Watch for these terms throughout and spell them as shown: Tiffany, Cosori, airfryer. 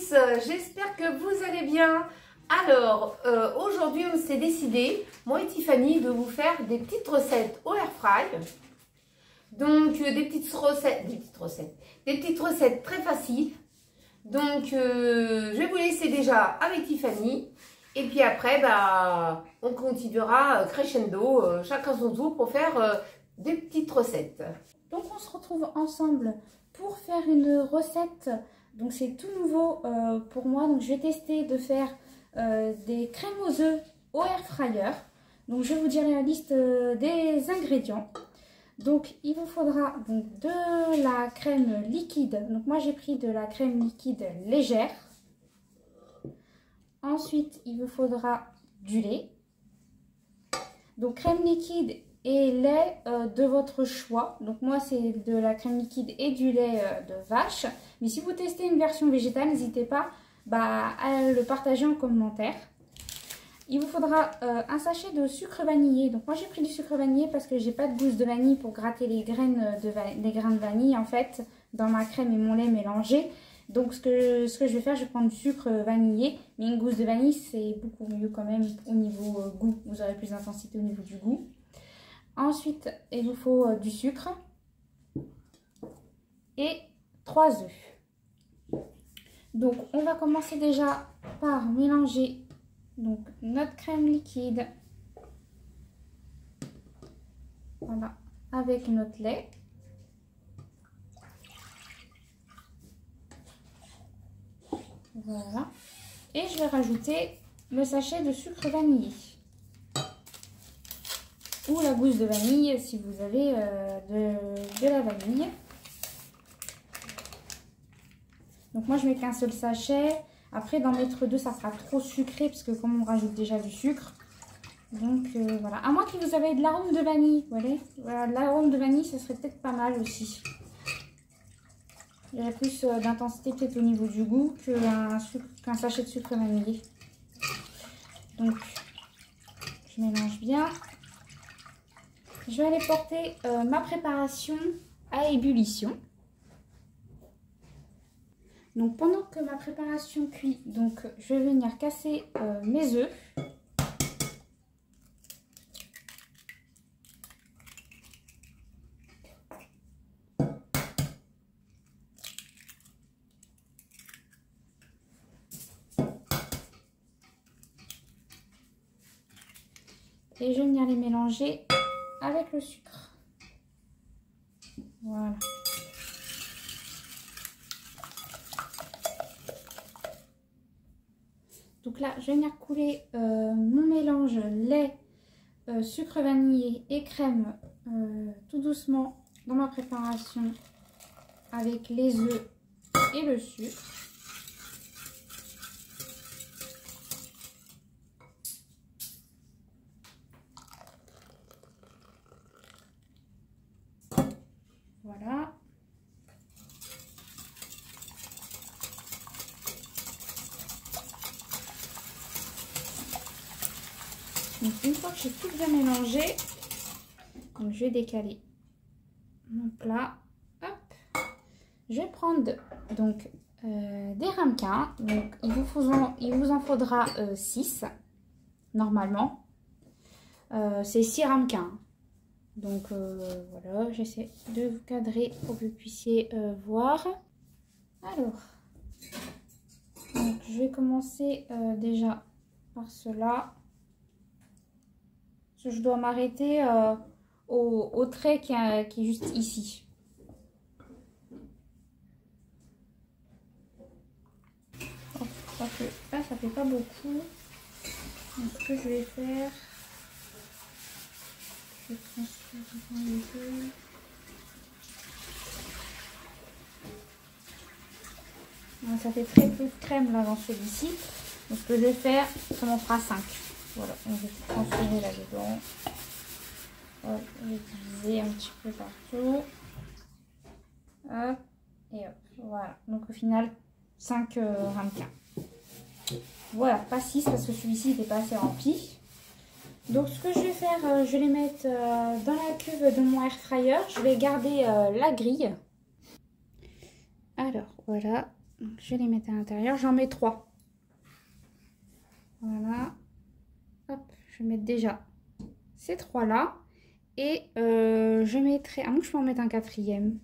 tous, j'espère que vous allez bien. Alors aujourd'hui on s'est décidé, moi et Tiffany, de vous faire des petites recettes au airfryer. Donc des petites recettes très faciles. Donc je vais vous laisser déjà avec Tiffany et puis après bah, on continuera crescendo, chacun son tour pour faire des petites recettes. Donc on se retrouve ensemble pour faire une recette. Donc c'est tout nouveau pour moi. Donc je vais tester de faire des crèmes aux œufs au airfryer. Donc je vais vous dire la liste des ingrédients. Donc il vous faudra donc, de la crème liquide. Donc moi j'ai pris de la crème liquide légère. Ensuite il vous faudra du lait. Donc crème liquide et lait de votre choix. Donc moi c'est de la crème liquide et du lait de vache. Mais si vous testez une version végétale, n'hésitez pas à le partager en commentaire. Il vous faudra un sachet de sucre vanillé. Donc moi j'ai pris du sucre vanillé parce que j'ai pas de gousse de vanille pour gratter les grains de vanille en fait dans ma crème et mon lait mélangé. Donc ce que je vais faire, je vais prendre du sucre vanillé. Mais une gousse de vanille c'est beaucoup mieux quand même au niveau goût. Vous aurez plus d'intensité au niveau du goût. Ensuite, il vous faut du sucre et 3 œufs. Donc, on va commencer déjà par mélanger donc, notre crème liquide voilà, avec notre lait. Voilà. Et je vais rajouter le sachet de sucre vanillé. Ou la gousse de vanille si vous avez de la vanille. Donc moi je mets qu'un seul sachet. Après d'en mettre deux ça sera trop sucré parce que comme on rajoute déjà du sucre. Donc voilà. À moins que vous avez de l'arôme de vanille. Vous voyez voilà, de l'arôme de vanille ce serait peut-être pas mal aussi. Il y aurait plus d'intensité peut-être au niveau du goût qu'un sachet de sucre vanillé. Donc je mélange bien. Je vais aller porter ma préparation à ébullition. Donc pendant que ma préparation cuit, donc je vais venir casser mes œufs. Et je vais venir les mélanger avec le sucre. Voilà. Donc là, je vais venir couler mon mélange lait, sucre vanillé et crème tout doucement dans ma préparation avec les œufs et le sucre. Voilà. Donc une fois que j'ai tout bien mélangé, donc je vais décaler mon plat. Hop. Je vais prendre donc des ramequins. Donc il vous en faudra 6 normalement. C'est 6 ramequins. Donc voilà, j'essaie de vous cadrer pour que vous puissiez voir. Alors, donc, je vais commencer déjà par cela. Je dois m'arrêter au trait qui est juste ici. Oh, je crois que là, ça ne fait pas beaucoup. Donc ce que je vais faire... Ça fait très peu de crème là dans celui-ci. Donc ce que je vais faire, ça m'en fera 5. Voilà, on va tout transférer là-dedans. Hop, je vais diviser un petit peu partout. Hop, et hop, voilà. Donc au final, 5 ramequins. Voilà, pas 6 parce que celui-ci n'était pas assez rempli. Donc ce que je vais faire, je vais les mettre dans la cuve de mon airfryer. Je vais garder la grille. Alors voilà, Donc, je vais les mettre à l'intérieur. J'en mets 3. Voilà. Hop, je vais mettre déjà ces 3 là. Et je mettrai... Ah, moi, je peux en mettre un 4e.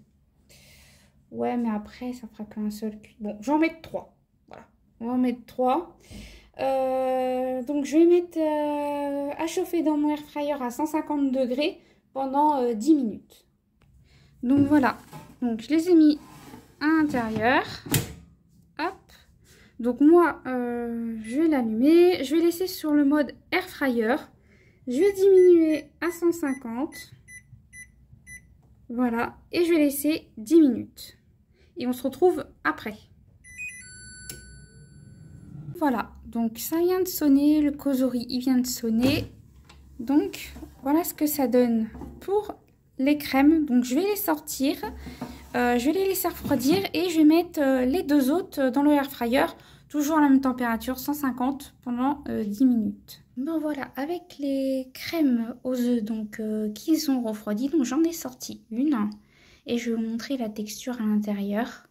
Ouais, mais après, ça fera qu'un seul... Bon, j'en mets 3. Voilà. On va en mettre 3. Donc, je vais mettre à chauffer dans mon airfryer à 150 degrés pendant 10 minutes. Donc, voilà. Donc, je les ai mis à l'intérieur. Hop. Donc, moi, je vais l'allumer. Je vais laisser sur le mode airfryer. Je vais diminuer à 150. Voilà. Et je vais laisser 10 minutes. Et on se retrouve après. Voilà, donc ça vient de sonner, le Cosori il vient de sonner. Donc voilà ce que ça donne pour les crèmes. Donc je vais les sortir, je vais les laisser refroidir et je vais mettre les 2 autres dans le airfryer, toujours à la même température, 150 pendant 10 minutes. Bon voilà, avec les crèmes aux œufs donc qui sont refroidies, donc j'en ai sorti une et je vais vous montrer la texture à l'intérieur.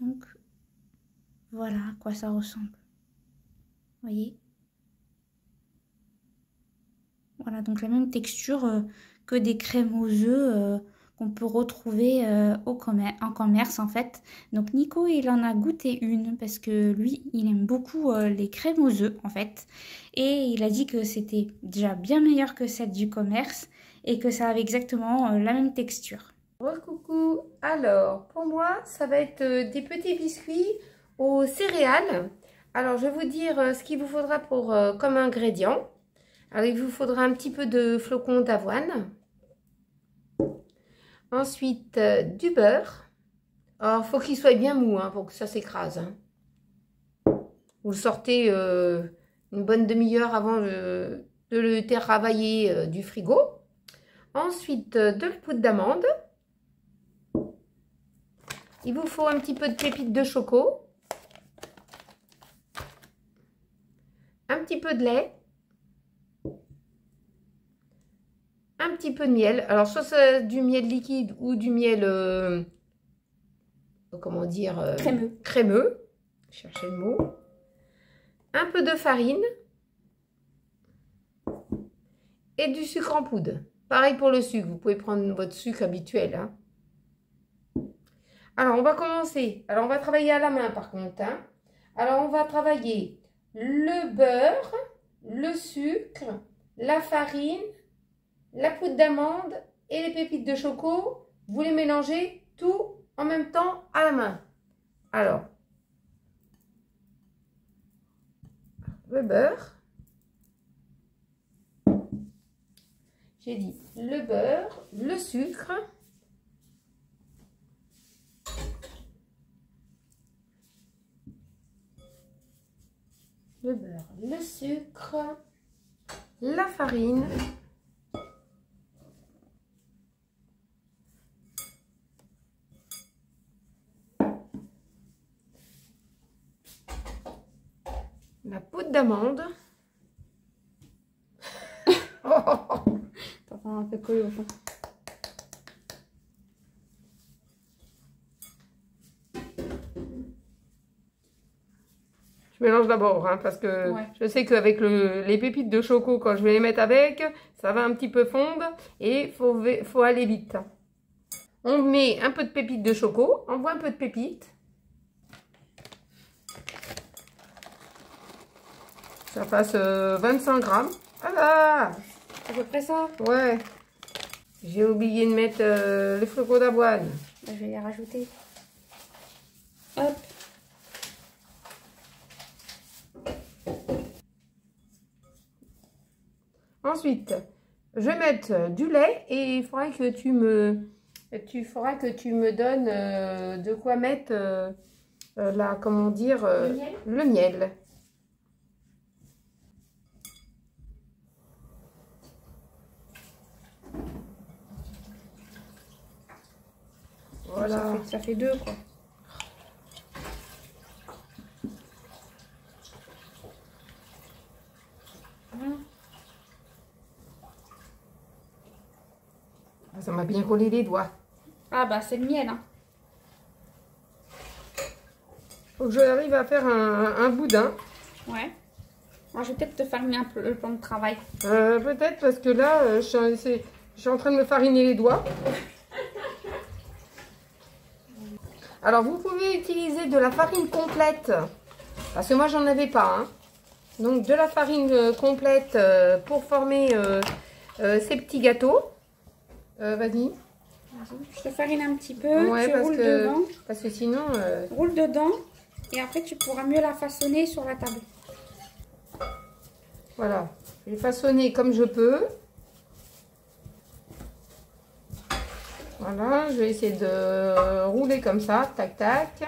Donc, voilà à quoi ça ressemble. Vous voyez? Voilà, donc la même texture que des crèmes aux œufs qu'on peut retrouver en commerce en fait. Donc Nico, il en a goûté une parce que lui, il aime beaucoup les crèmes aux œufs en fait. Et il a dit que c'était déjà bien meilleur que celle du commerce et que ça avait exactement la même texture. Coucou, alors pour moi ça va être des petits biscuits aux céréales. Alors je vais vous dire ce qu'il vous faudra pour comme ingrédients. Alors il vous faudra un petit peu de flocons d'avoine, ensuite du beurre. Alors faut qu'il soit bien mou hein, pour que ça s'écrase hein. Vous le sortez une bonne demi-heure avant de le travailler du frigo. Ensuite de la poudre d'amande. Il vous faut un petit peu de pépites de choco, un petit peu de lait, un petit peu de miel. Alors, soit c'est du miel liquide ou du miel, comment dire, crémeux. Crémeux. Je cherchais le mot. Un peu de farine et du sucre en poudre. Pareil pour le sucre, vous pouvez prendre votre sucre habituel, hein. Alors, on va commencer. Alors, on va travailler à la main, par contre, hein. Alors, on va travailler le beurre, le sucre, la farine, la poudre d'amande et les pépites de choco. Vous les mélangez tout en même temps à la main. Alors, le beurre. J'ai dit le beurre, le sucre. Le beurre, le sucre, la farine, la poudre d'amande. T'entends un peu collé au fond. Mélange d'abord hein, parce que ouais. Je sais qu'avec les pépites de choco quand je vais les mettre avec ça va un petit peu fondre et faut aller vite. On met un peu de pépites de choco, on voit un peu de pépites, ça passe 25 grammes. Ah là à peu près ça ouais. J'ai oublié de mettre les flocons d'avoine, je vais les rajouter. Hop. Ensuite, je vais mettre du lait et il faudra que tu me donnes de quoi mettre la, comment dire, le miel. Voilà. Ça fait 2 quoi. Ça m'a bien collé les doigts. Ah bah c'est le miel, hein. Faut que j'arrive à faire un boudin. Ouais. Moi je vais peut-être te fariner un peu le plan de travail. Peut-être parce que là je suis en train de me fariner les doigts. Alors vous pouvez utiliser de la farine complète, parce que moi j'en avais pas, hein. Donc de la farine complète pour former ces petits gâteaux. Vas-y. Je te farine un petit peu, ouais, tu roules dedans. Parce que sinon... Roule dedans et après tu pourras mieux la façonner sur la table. Voilà, je vais façonner comme je peux. Voilà, je vais essayer de rouler comme ça, tac tac.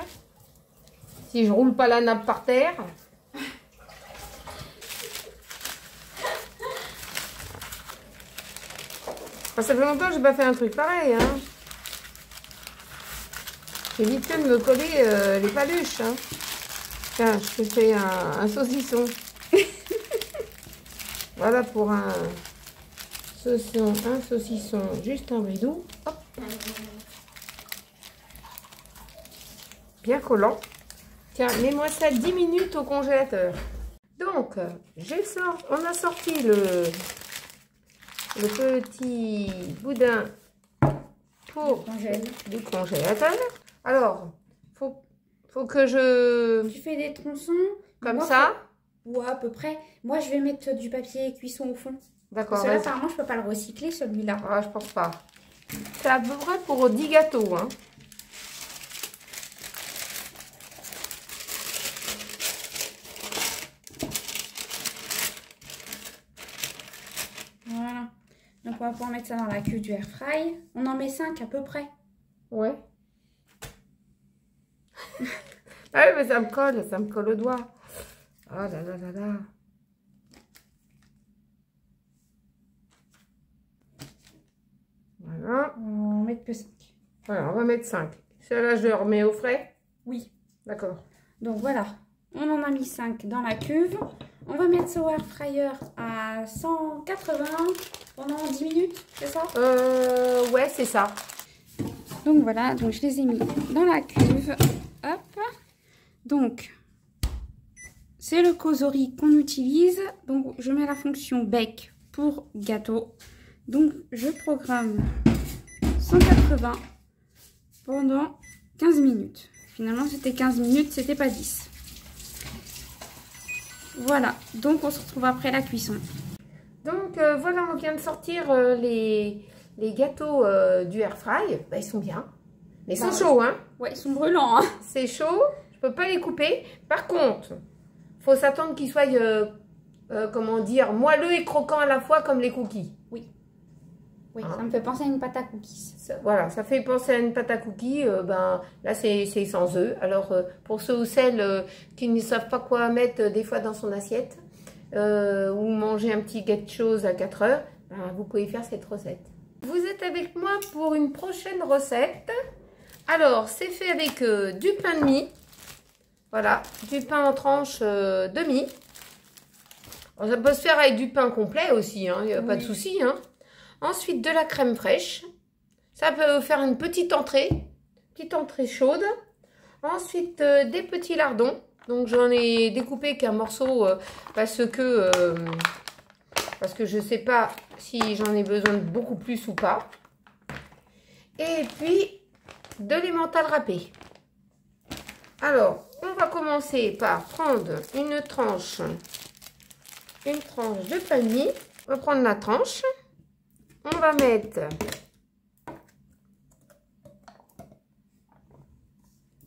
Si je roule pas la nappe par terre. Ça fait longtemps que j'ai pas fait un truc pareil, hein. J'ai vite fait de me coller les paluches, hein. Tiens, je fais un saucisson. Voilà pour un saucisson, juste un bridou. Hop. Bien collant. Tiens, mets-moi ça 10 minutes au congélateur. Donc, on a sorti le petit boudin pour du congélateur. Alors, faut que je... Tu fais des tronçons comme ça. Ou à peu près. Moi, je vais mettre du papier cuisson au fond. D'accord. Parce que là, apparemment, je peux pas le recycler, celui-là. Ah, je pense pas. C'est à peu près pour 10 gâteaux, hein. Voilà. Donc, on va pouvoir mettre ça dans la queue du airfryer. On en met 5 à peu près. Ouais. Ah oui, mais ça me colle au doigt. Oh là là là là. Voilà. On va mettre que 5. Voilà, on va mettre 5. Celle-là, je le remets au frais? Oui. D'accord. Donc voilà, on en a mis 5 dans la cuve. On va mettre ça au airfryer à 180 pendant 10 minutes, c'est ça? Ouais, c'est ça. Donc voilà, donc je les ai mis dans la cuve. Hop. Donc... c'est le Cosori qu'on utilise. Donc, je mets la fonction bec pour gâteau. Donc, je programme 180 pendant 15 minutes. Finalement, c'était 15 minutes, c'était pas 10. Voilà. Donc, on se retrouve après la cuisson. Donc, voilà, on vient de sortir les gâteaux du airfryer. Bah, ils sont bien. Mais ils sont chauds, hein? Ouais, ils sont brûlants, hein? C'est chaud. Je peux pas les couper. Par contre... faut s'attendre qu'ils soient, comment dire, moelleux et croquants à la fois comme les cookies. Oui. Oui, hein? Ça me fait penser à une pâte à cookies. Ça, voilà, ça fait penser à une pâte à cookies. Ben, là, c'est sans œufs. Alors, pour ceux ou celles qui ne savent pas quoi mettre des fois dans son assiette ou manger un petit quelque chose à 4 heures, ben, vous pouvez faire cette recette. Vous êtes avec moi pour une prochaine recette. Alors, c'est fait avec du pain de mie. Voilà, du pain en tranche demi. Alors, ça peut se faire avec du pain complet aussi, hein, il n'y a pas de souci, hein. Ensuite, de la crème fraîche. Ça peut faire une petite entrée chaude. Ensuite, des petits lardons. Donc, j'en ai découpé qu'un morceau parce que je ne sais pas si j'en ai besoin de beaucoup plus ou pas. Et puis, de l'emmental râpé. Alors, on va commencer par prendre une tranche de pain de mie. On va prendre la tranche. On va mettre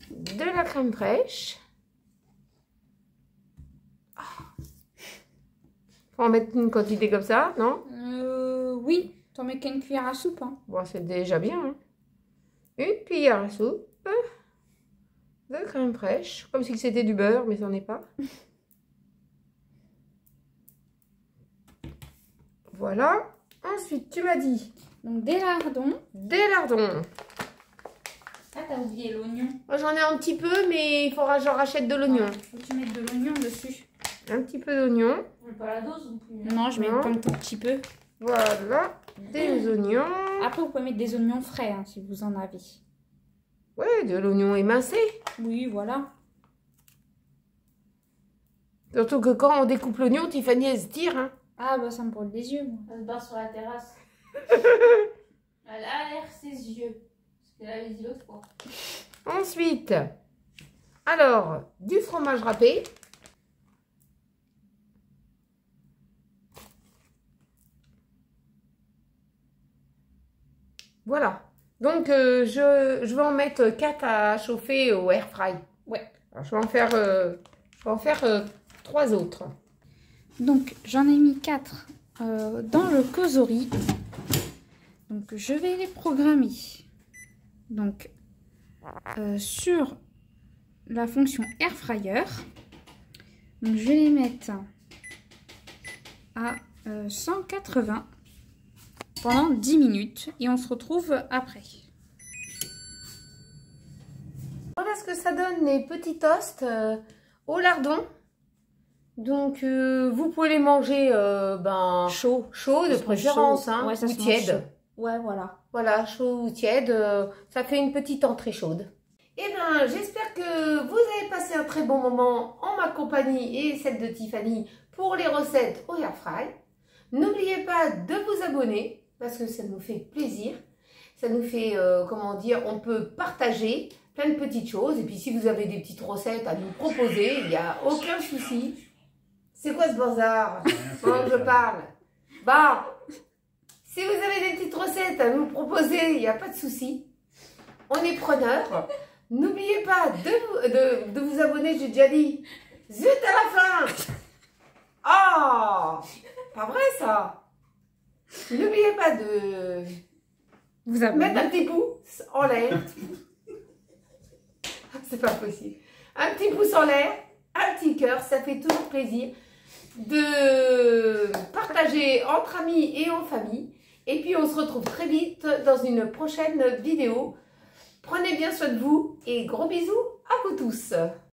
de la crème fraîche. Oh. Faut en mettre une quantité comme ça, non? Oui, t'en mets qu'une cuillère à soupe. Hein. Bon, c'est déjà bien. Hein. Une cuillère à soupe. De crème fraîche, comme si c'était du beurre, mais ça n'en est pas. Voilà. Ensuite, tu m'as dit... donc, des lardons. Des lardons. Ah, t'as oublié l'oignon. Moi, j'en ai un petit peu, mais il faudra que j'en rachète de l'oignon. Ouais, faut que tu mettes de l'oignon dessus. Un petit peu d'oignon. Pas la dose non plus. Non, je mets comme tout petit peu. Voilà. des oignons. Après, vous pouvez mettre des oignons frais, hein, si vous en avez. Oui, de l'oignon émincé. Oui, voilà. Surtout que quand on découpe l'oignon, Tiffany, elle se tire. Hein. Ah, bah ça me brûle les yeux, moi. Elle se barre sur la terrasse. Elle aère ses yeux. Parce qu'elle a les yeux l'autre fois. Ensuite, alors, du fromage râpé. Voilà. Donc, je vais en mettre 4 à chauffer au airfryer. Ouais. Alors, je vais en faire 3 autres. Donc, j'en ai mis 4 dans le Cosori. Donc, je vais les programmer. Donc, sur la fonction airfryer. Donc, je vais les mettre à 180. Pendant 10 minutes et on se retrouve après. Voilà ce que ça donne les petits toasts au lardon. Donc vous pouvez les manger chaud de préférence, chaud, hein, ouais, ça ou tiède. Chaud. Ouais, voilà. Voilà, chaud ou tiède, ça fait une petite entrée chaude. Et bien, j'espère que vous avez passé un très bon moment en ma compagnie et celle de Tiffany pour les recettes au airfryer. N'oubliez pas de vous abonner. Parce que ça nous fait plaisir, ça nous fait, on peut partager plein de petites choses. Et puis si vous avez des petites recettes à nous proposer, il n'y a aucun souci. C'est quoi ce bazar pendant que je parle? Bah, si vous avez des petites recettes à nous proposer, il n'y a pas de souci. On est preneurs. N'oubliez pas de vous abonner, j'ai déjà dit. Zut à la fin! Oh! Pas vrai ça! N'oubliez pas de vous mettre un petit pouce en l'air. C'est pas possible. Un petit pouce en l'air, un petit cœur, ça fait toujours plaisir de partager entre amis et en famille. Et puis on se retrouve très vite dans une prochaine vidéo. Prenez bien soin de vous et gros bisous à vous tous.